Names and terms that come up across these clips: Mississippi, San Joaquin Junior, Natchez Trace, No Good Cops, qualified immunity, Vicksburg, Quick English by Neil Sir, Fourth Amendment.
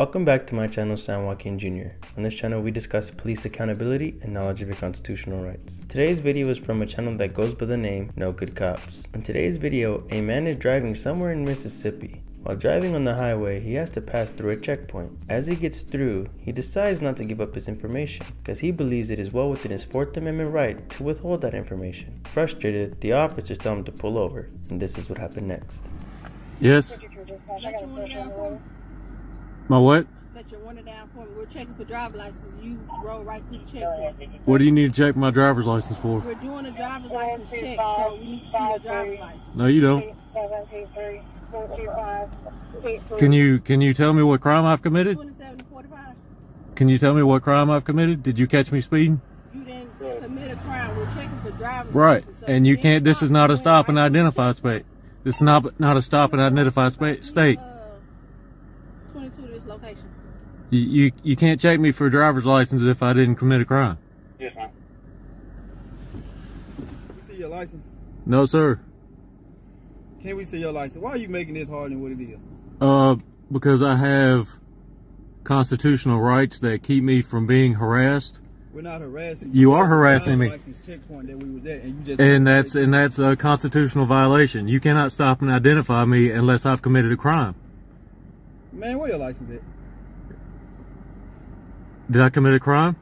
Welcome back to my channel, San Joaquin Junior. On this channel, we discuss police accountability and knowledge of your constitutional rights. Today's video is from a channel that goes by the name No Good Cops. In today's video, a man is driving somewhere in Mississippi. While driving on the highway, he has to pass through a checkpoint. As he gets through, he decides not to give up his information because he believes it is well within his Fourth Amendment right to withhold that information. Frustrated, the officers tell him to pull over, and this is what happened next. Yes? My what? That you're wanted down for me. We're checking for driver's license. You roll right through the checkpoint. What do you need to check my driver's license for? We're doing a driver's license check, so we need to see your driver's license. No, you don't. Can you tell me what crime I've committed? Can you tell me what crime I've committed? Did you catch me speeding? You didn't commit a crime. We're checking for driver's license. Right, so and you can't. This is not a stop and identify state. This is not a stop and identify state. You can't check me for a driver's license if I didn't commit a crime. Yes, ma'am. We see your license? No, sir. Can we see your license? Why are you making this harder than what it is? Because I have constitutional rights that keep me from being harassed. We're not harassing you. You are harassing me. Checkpoint that we was at, and you just and that's a constitutional violation. You cannot stop and identify me unless I've committed a crime. Man, where your license at? Did I commit a crime?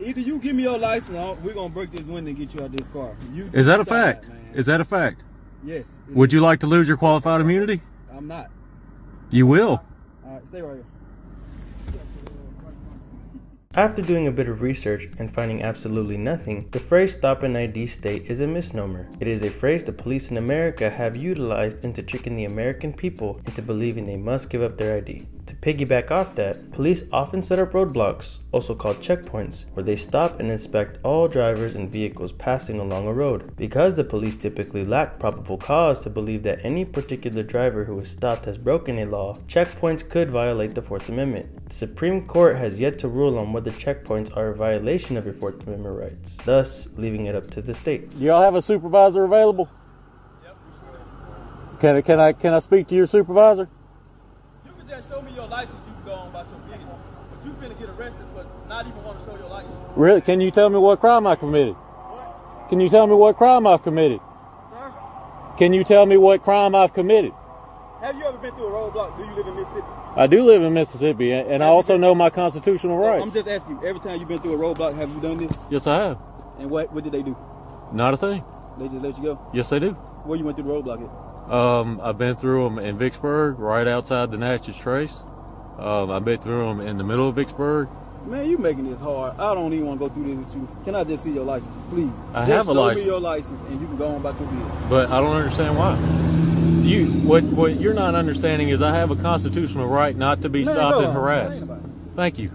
Either you give me your license or we're going to break this window and get you out of this car. Is that a fact? Is that a fact? Yes. Would you like to lose your qualified immunity? I'm not. You will. All right, stay right here. After doing a bit of research and finding absolutely nothing, the phrase stop and ID state is a misnomer. It is a phrase the police in America have utilized into tricking the American people into believing they must give up their ID. To piggyback off that, police often set up roadblocks, also called checkpoints, where they stop and inspect all drivers and vehicles passing along a road. Because the police typically lack probable cause to believe that any particular driver who is stopped has broken a law, checkpoints could violate the Fourth Amendment. The Supreme Court has yet to rule on whether checkpoints are a violation of your Fourth Amendment rights, thus leaving it up to the states. Do y'all have a supervisor available? Yep. Can I speak to your supervisor? You can just show me your license. You can go on about your business, but you finna get arrested for not even want to show your license. Really? Can you tell me what crime I committed? What? Can you tell me what crime I've committed? Sir? Can you tell me what crime I've committed? Have you ever been through a roadblock? Do you live in Mississippi? I do live in Mississippi, and I also know my constitutional rights. I'm just asking you, every time you've been through a roadblock, have you done this? Yes, I have. And what did they do? Not a thing. They just let you go? Yes, they do. Where you went through the roadblock at? I've been through them in Vicksburg, right outside the Natchez Trace. I've been through them in the middle of Vicksburg. Man, you making this hard. I don't even want to go through this with you. Can I just see your license, please? Just have a license. Show me your license, and you can go on about your business. But I don't understand why. What you're not understanding is I have a constitutional right not to be stopped and harassed. Thank you.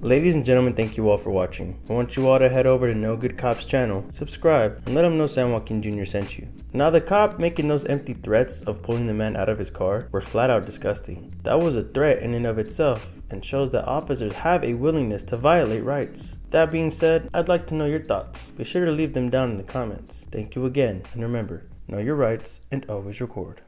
Ladies and gentlemen, thank you all for watching. I want you all to head over to No Good Cops channel, subscribe, and let them know San Joaquin Jr. sent you. Now the cop making those empty threats of pulling the man out of his car were flat out disgusting. That was a threat in and of itself and shows that officers have a willingness to violate rights. That being said, I'd like to know your thoughts. Be sure to leave them down in the comments. Thank you again, and remember, know your rights and always record.